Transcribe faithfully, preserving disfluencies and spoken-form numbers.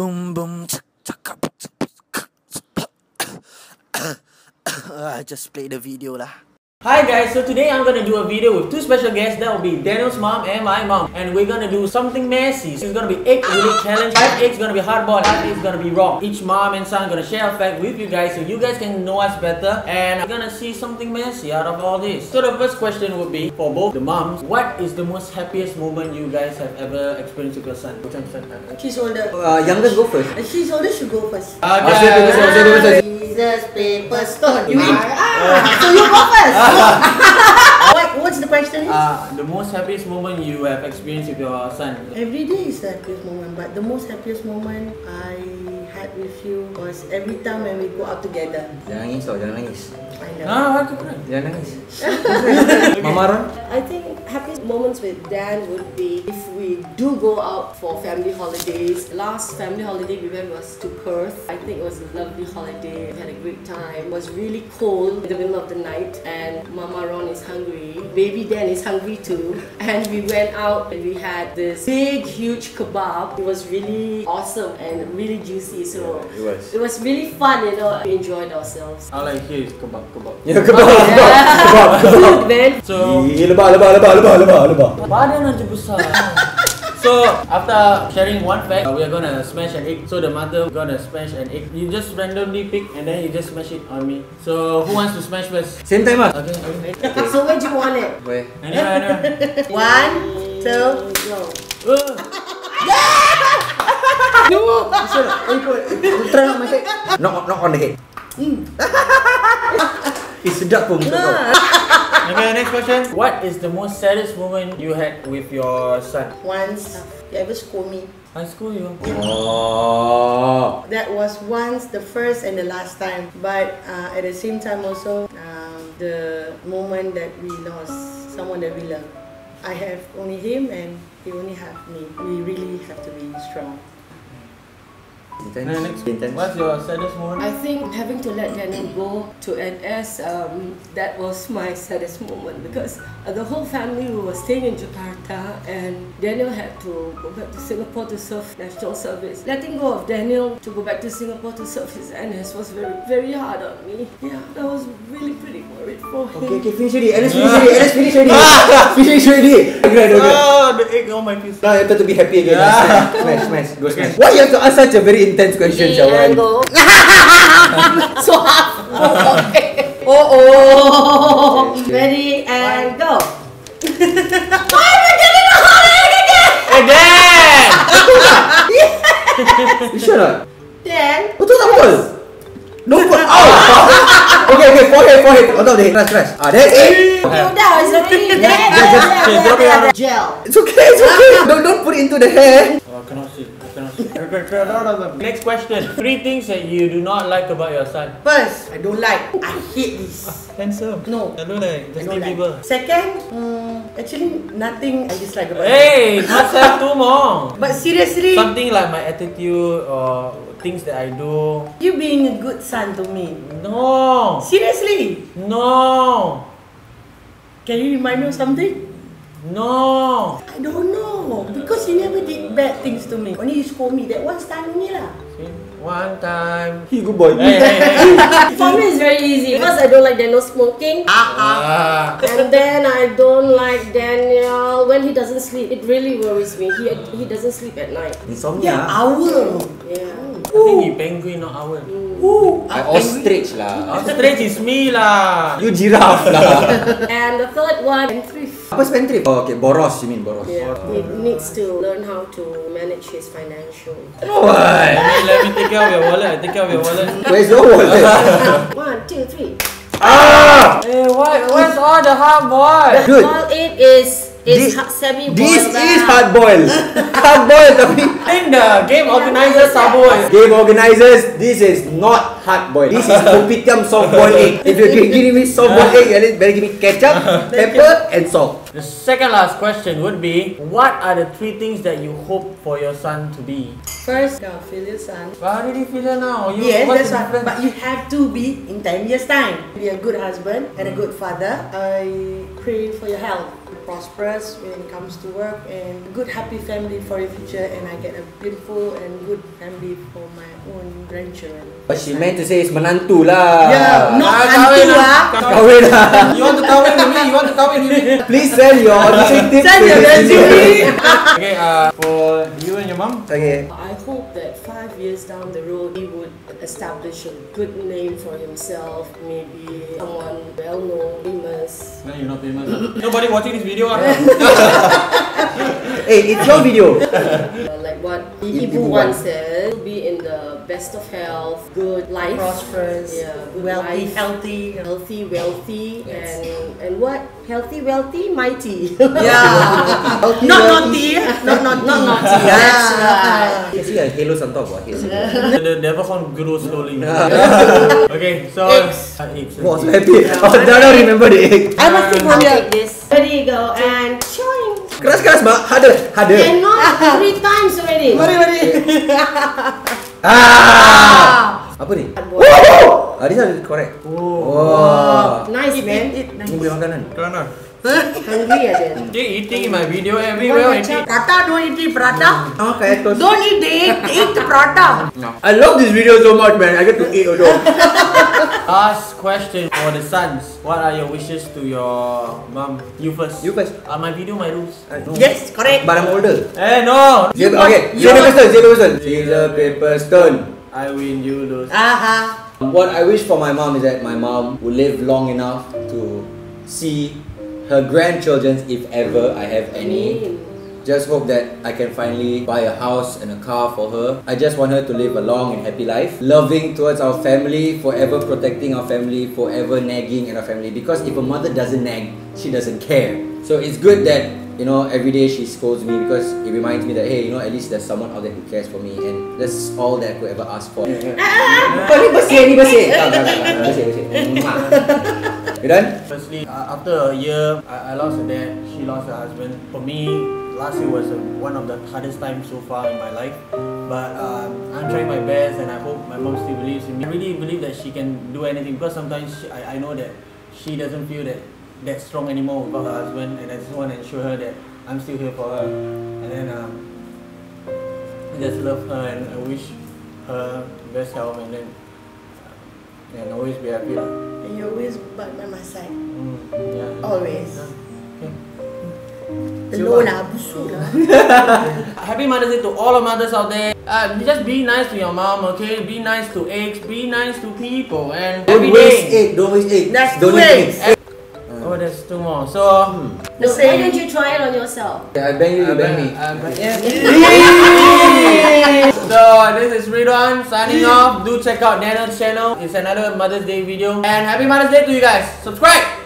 Boom boom. I just played the video lah. Hi guys, so today I'm gonna do a video with two special guests. That will be Daniel's mom and my mom. And we're gonna do something messy. So it's gonna be egg related challenge. Five eggs gonna be hardball, five eggs gonna be raw. Each mom and son gonna share a fact with you guys so you guys can know us better. And I'm gonna see something messy out of all this. So the first question would be for both the moms, what is the most happiest moment you guys have ever experienced with your son? She's older. Uh, youngest go first. If she's older, she'll go first. Okay. Jesus, paper, stone. You mean? Uh, so you go first. what, what's the question? Uh, the most happiest moment you have experienced with your son? Every day is the happiest moment, but the most happiest moment I had with you was every time when we go out together. Jangan nangis, oh, jangan nangis. I know. Ah, aku pernah. Jangan nangis. Mama Ron? I think happiest moments with Dan would be if we do go out for family holidays. Last family holiday we went was to Perth. I think it was a lovely holiday. We had a great time. It was really cold in the middle of the night and Mama Ron is hungry. Baby Dan is hungry too. And we went out and we had this big, huge kebab. It was really awesome and really juicy. So yeah, it was. It was really fun, you know. We enjoyed ourselves. All I hear is kebab, kebab. Yeah, kebab, oh, kebab, yeah. kebab, kebab, kebab. Then so lebah, lebah, lebah. Badan aja besar. So after sharing one fact, uh, we are gonna smash an egg. So the mother gonna smash an egg. You just randomly pick and then you just smash it on me. So who wants to smash first? Same time ah. Okay, okay. Okay. So where do you want it? Where? Anywhere, anywhere. One, two, go. Uh. Yeah! No. Sure. Ultra macam. Knock, knock on the head. Hmm. It's sedap pun betul. Okay, next question. What is the most saddest moment you had with your son? Once, you ever scold me. I scold you? Oh. That was once, the first and the last time. But uh, at the same time also, uh, the moment that we lost someone that we love. I have only him and he only have me. We really have to be strong. Intense. Intense. What's your saddest moment? I think having to let Daniel go to N S, um, that was my saddest moment because uh, the whole family we were staying in Jakarta and Daniel had to go back to Singapore to serve national service. Letting go of Daniel to go back to Singapore to serve his N S was very, very hard on me. Yeah, I was really pretty worried for him. Okay, okay, finish already. Let's finish already. Let's finish already. Finish already. Okay, okay. Oh, the egg on my face. Now you have to be happy again. Yeah. Smash, smash, go smash. Why you have to ask such a very intense question, Jawan? So half. Okay. Oh oh. Ready and go. Why am I getting a hot egg again? Hey Dan. Yes. You sure not? Dan. Betul tak betul? No put out. Okay okay. Forehead forehead. Atau deh. Crash crash. Ah deh. No dah. It's already there. Gel. It's okay it's okay. Don't don't put into the hair. Oh, cannot see. Next question. Three things that you do not like about your son. First, I don't like. I hate this. Handsome. No. I don't like. Just don't like. Second, um, actually nothing I dislike about. Hey, must have two more. But seriously, something like my attitude or things that I do. You being a good son to me. No. Seriously. No. Can you remind me of something? No. I don't know because you never did bad things to me. Only you scold me that one time only lah. One time. He good boy. Hey, hey, hey. For me it's very easy because I don't like Daniel smoking. Ah. And then I don't like Daniel when he doesn't sleep. It really worries me. He he doesn't sleep at night. Insomnia. Yeah, owl. Yeah. I think he penguin not owl. Ooh, I ostrich lah. Ostrich is me lah. You giraffe lah. And the third one, spendthrift. Apa spendthrift? Oh, okay, boros. You mean boros? Yeah. He needs to learn how to manage his financial. Why? Let me take care of your wallet. Take care of your wallet. Where's your wallet? One, two, three. Ah! Hey, what? What's all the hard boiled? Good. All it is. It's semi-boiled. This is hard-boiled. Hard-boiled tapi in the game organizers are boiled. Game organizers, this is not hard-boiled. This is kopitiam soft-boiled egg. If you're giving me soft-boiled egg, you better give me ketchup, pepper and salt. The second last question would be, what are the three things that you hope for your son to be? First, now feel your son. Why did you feel her now? You yes, that's right. But you have to be in ten years time. Be a good husband and a good father. I pray for your health. prosperous when it comes to work, and a good happy family for the future, and I get a beautiful and good family for my own grandchildren. What she meant to say is menantu lah. Yeah, not kawin lah. Kawin lah. You want to kawin with me? You want to kawin with me? Please send your audition tips. Send your resume. Okay, uh, for you and your mom. Okay. I hope that five years down the road, he would establish a good name for himself. Maybe someone well known, famous. No, you're not famous. Nobody watching this video. Hey, it's your video. Like what Ibu once said, he'll be in the best of health, good life, prosperous, yeah, good wealthy, life, healthy, healthy, wealthy, yes. and and what healthy, wealthy, mighty. Yeah, healthy, not naughty, not not not naughty. Yeah, you see a halo on top of his. The devil can grow slowly. Okay, so eggs. Was happy. Oh, don't remember the egg. I must take one. Take this. There you go, and showing. Keras-keras, Mbak. Harder, harder. And not three times already. Mari, mari. Ah! Apa ni? Woo! Ah, this one correct. Wow. Nice, man. Ini boleh makanan. Kerana. Hungry ya, dia. Dia eating my video everywhere. Prata, don't eat prata. Oh, kayak toast. Don't eat the egg. Eat the prata. No. I love this video so much, man. I get to eat alone. Last question for the sons. What are your wishes to your mom? You first. You first. Uh, my video, my rules. Uh, no. Yes, correct. But I'm older. Eh, no. You okay, zero stone, zero stone. Scissors, paper, stone. I win, you lose. Aha. What I wish for my mom is that my mom will live long enough to see her grandchildren, if ever I have any. Just hope that I can finally buy a house and a car for her. I just want her to live a long and happy life. Loving towards our family, forever protecting our family, forever nagging at our family. Because if a mother doesn't nag, she doesn't care. So it's good that, you know, every day she scolds me because it reminds me that, hey, you know, at least there's someone out there who cares for me. And that's all that I could ever ask for. You done? Firstly, uh, after a year, I, I lost her dad, she lost her husband. For me, last year was uh, one of the hardest times so far in my life. But uh, I'm trying my best, and I hope my mom still believes in me. I really believe that she can do anything, because sometimes she, I, I know that she doesn't feel that that strong anymore without her husband, and I just want to ensure her that I'm still here for her. And then um, I just love her, and I wish her best health, and then and always be happy. And you're always by my side. Mm, yeah. Always. Yeah. Happy Mother's Day to all our mothers out there. Uh, just be nice to your mom, okay? Be nice to eggs, be nice to people, and don't every waste day. Egg, don't waste egg. That's don't waste egg. Oh, there's two more. So, hmm. no, why don't you try it on yourself? Yeah, I bang you, you bang me. I bang, yeah. So, this is Ridwan signing off. Do check out Daniel's channel. It's another Mother's Day video. And happy Mother's Day to you guys. Subscribe!